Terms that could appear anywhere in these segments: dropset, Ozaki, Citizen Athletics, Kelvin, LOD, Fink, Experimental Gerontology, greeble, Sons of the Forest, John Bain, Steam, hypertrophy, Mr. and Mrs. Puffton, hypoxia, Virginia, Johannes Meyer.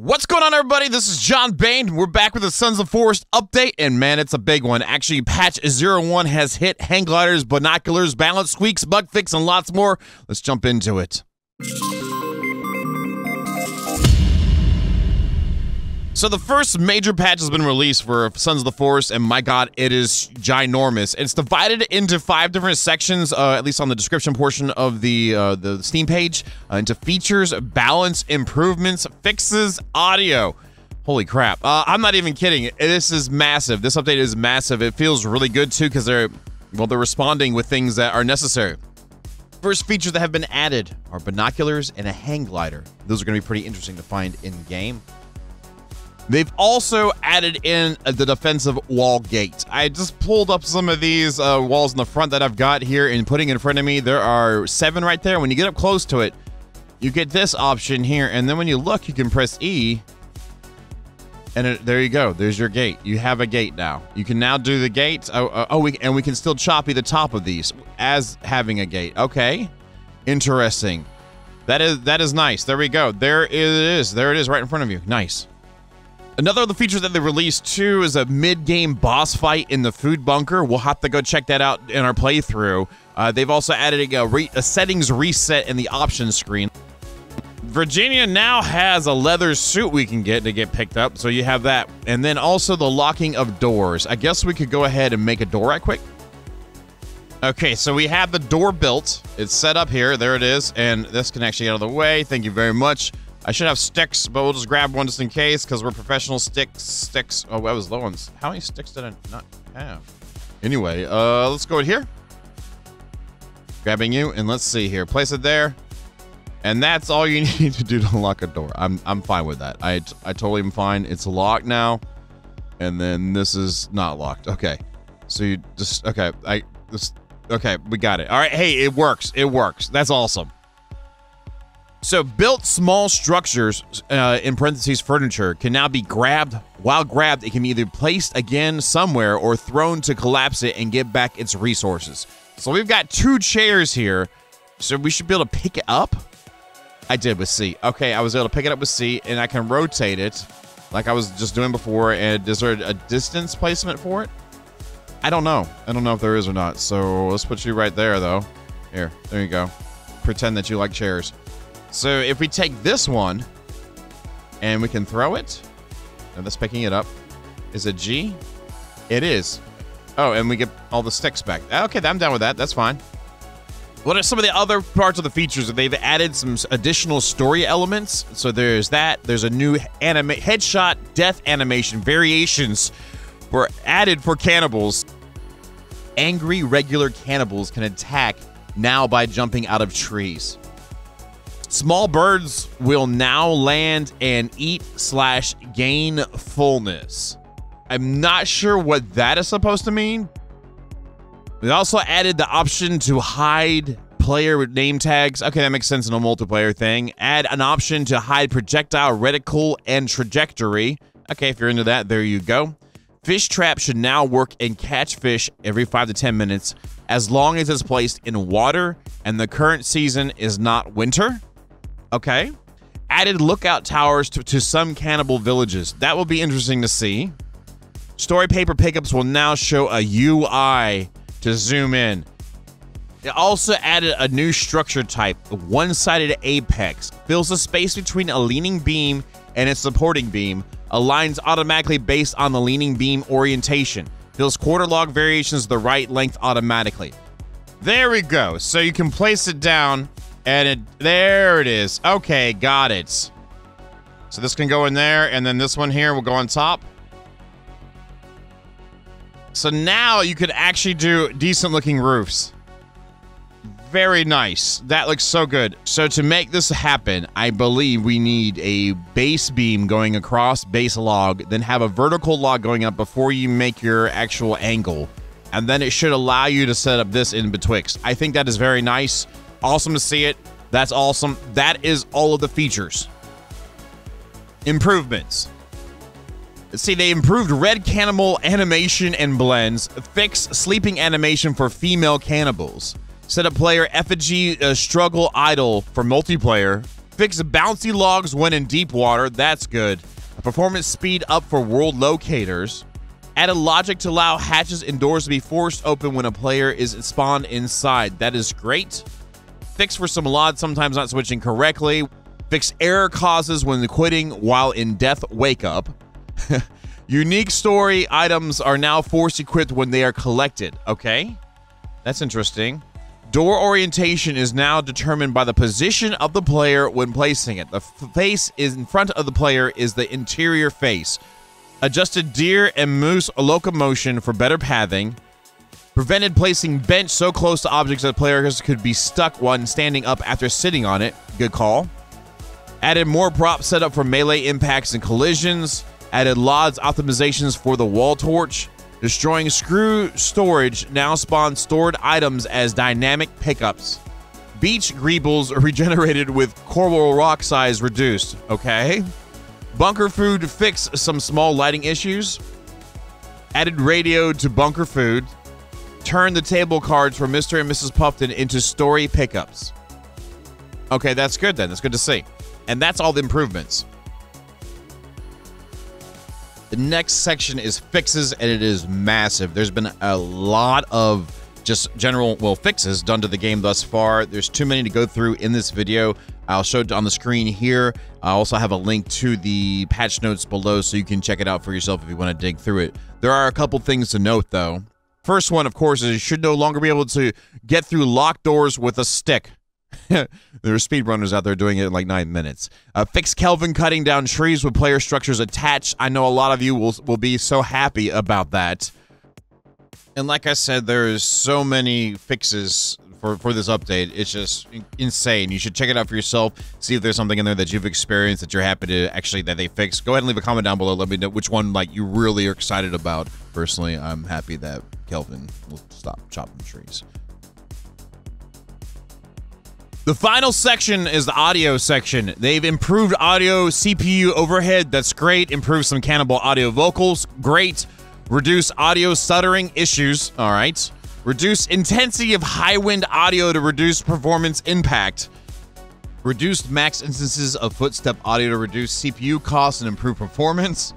What's going on, everybody? This is John Bain. We're back with the Sons of the Forest update, and man, it's a big one. Actually, patch 01 has hit hang gliders, binoculars, balance squeaks, bug fix, and lots more. Let's jump into it. So the first major patch has been released for Sons of the Forest, and my god, it is ginormous. It's divided into 5 different sections, at least on the description portion of the Steam page, into features, balance, improvements, fixes, audio. Holy crap. I'm not even kidding. This is massive. This update is massive. It feels really good, too, because they're responding with things that are necessary. First features that have been added are binoculars and a hang glider. Those are going to be pretty interesting to find in-game. They've also added in the defensive wall gate. I just pulled up some of these walls in the front that I've got here and putting in front of me. There are 7 right there. When you get up close to it, you get this option here. And then when you look, you can press E. And there you go. There's your gate. You have a gate now. You can now do the gate. And we can still choppy the top of these as having a gate. Okay. Interesting. That is nice. There we go. There it is. There it is right in front of you. Nice. Another of the features that they released, too, is a mid-game boss fight in the food bunker. We'll have to go check that out in our playthrough. They've also added a settings reset in the options screen. Virginia now has a leather suit we can get to get picked up, so you have that. And then also the locking of doors. I guess we could go ahead and make a door right quick. Okay, so we have the door built. It's set up here. There it is. And this can actually get out of the way. Thank you very much. I should have sticks, but we'll just grab one just in case, because we're professional sticks. Oh, that was low ones. How many sticks did I not have? Anyway, let's go in here. Grabbing you, and let's see here. Place it there. And that's all you need to do to lock a door. I'm fine with that. I totally am fine. It's locked now. And then this is not locked. Okay. So you just, okay. Okay, we got it. All right, hey, it works. It works. That's awesome. So built small structures, in parentheses furniture, can now be grabbed. While grabbed, it can be either placed again somewhere or thrown to collapse it and get back its resources. So we've got 2 chairs here, so we should be able to pick it up. I did with C. Okay, I was able to pick it up with C, and I can rotate it like I was just doing before. And is there a distance placement for it? I don't know. I don't know if there is or not. So let's put you right there, though. Here, there you go. Pretend that you like chairs. So if we take this one and we can throw it, and that's picking it up. Is it G? It is. Oh, and we get all the sticks back. Okay, I'm down with that. That's fine. What are some of the other parts of the features? They've added some additional story elements. So there's that. There's a new headshot death animation. Variations were added for cannibals. Angry regular cannibals can attack now by jumping out of trees. Small birds will now land and eat / gain fullness. I'm not sure what that is supposed to mean. They also added the option to hide player name tags. Okay, that makes sense in a multiplayer thing. Add an option to hide projectile reticle and trajectory. Okay, if you're into that, there you go. Fish trap should now work and catch fish every 5 to 10 minutes as long as it's placed in water and the current season is not winter. Okay. Added lookout towers to some cannibal villages. That will be interesting to see. Story paper pickups will now show a UI to zoom in. It also added a new structure type, one-sided apex. Fills the space between a leaning beam and its supporting beam. Aligns automatically based on the leaning beam orientation. Fills quarter log variations to the right length automatically. There we go. So you can place it down. And there it is. Okay, got it. So this can go in there, and then this one here will go on top. So now you could actually do decent-looking roofs. Very nice. That looks so good. So to make this happen, I believe we need a base beam going across base log, then have a vertical log going up before you make your actual angle. And then it should allow you to set up this in betwixt. I think that is very nice. Awesome to see it. That's awesome. That is all of the features. Improvements. See, they improved red cannibal animation and blends. Fixed sleeping animation for female cannibals. Set up player effigy struggle idle for multiplayer. Fix bouncy logs when in deep water. That's good. Performance speed up for world locators. Added logic to allow hatches and doors to be forced open when a player is spawned inside. That is great. Fix for some LOD sometimes not switching correctly. Fix error causes when quitting while in death wake up. Unique story items are now force equipped when they are collected. Okay, that's interesting. Door orientation is now determined by the position of the player when placing it. The face is in front of the player is the interior face. Adjusted deer and moose locomotion for better pathing. Prevented placing bench so close to objects that players could be stuck when standing up after sitting on it. Good call. Added more prop setup for melee impacts and collisions. Added LODs optimizations for the wall torch. Destroying screw storage now spawns stored items as dynamic pickups. Beach greebles are regenerated with coral rock size reduced. Okay. Bunker food fix some small lighting issues. Added radio to bunker food. Turn the table cards for Mr. and Mrs. Puffton into story pickups. Okay, that's good then. That's good to see. And that's all the improvements. The next section is fixes, and it is massive. There's been a lot of just general, well, fixes done to the game thus far. There's too many to go through in this video. I'll show it on the screen here. I also have a link to the patch notes below so you can check it out for yourself if you want to dig through it. There are a couple things to note, though. First one, of course, is you should no longer be able to get through locked doors with a stick. There are speedrunners out there doing it in like 9 minutes. Fix Kelvin cutting down trees with player structures attached. I know a lot of you will be so happy about that. And like I said, there is so many fixes for this update. It's just insane. You should check it out for yourself. See if there's something in there that you've experienced that you're happy to actually that they fixed. Go ahead and leave a comment down below. Let me know which one like you really are excited about. Personally, I'm happy that Kelvin will stop chopping trees. The final section is the audio section. They've improved audio CPU overhead. That's great. Improved some cannibal audio vocals. Great. Reduce audio stuttering issues. All right. Reduce intensity of high wind audio to reduce performance impact. Reduced max instances of footstep audio to reduce CPU costs and improve performance.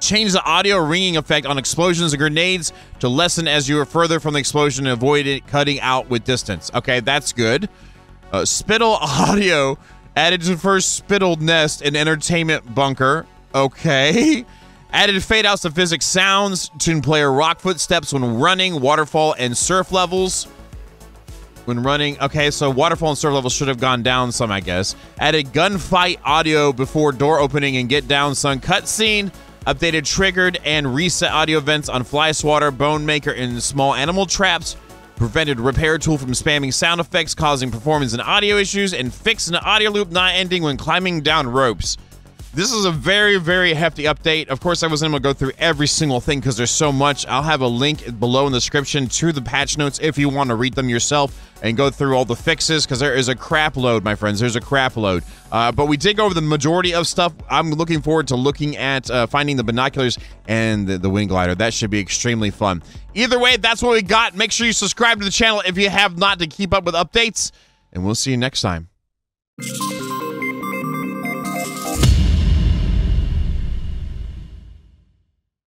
Change the audio ringing effect on explosions and grenades to lessen as you are further from the explosion and avoid it cutting out with distance. Okay, that's good. Spittle audio added to first spittled nest in entertainment bunker. Okay. Added fade outs to physics sounds. Tune player rock footsteps when running, waterfall, and surf levels. When running. Okay, so waterfall and surf levels should have gone down some, I guess. Added gunfight audio before door opening and get down sun cutscene. Updated triggered and reset audio events on fly swatter, bone maker, and small animal traps. Prevented repair tool from spamming sound effects, causing performance and audio issues, and fixed an audio loop not ending when climbing down ropes. This is a very, very hefty update. Of course, I wasn't able to go through every single thing because there's so much. I'll have a link below in the description to the patch notes if you want to read them yourself and go through all the fixes because there is a crap load, my friends. There's a crap load. But we did go over the majority of stuff. I'm looking forward to looking at finding the binoculars and the wing glider. That should be extremely fun. Either way, that's what we got. Make sure you subscribe to the channel if you have not to keep up with updates, and we'll see you next time.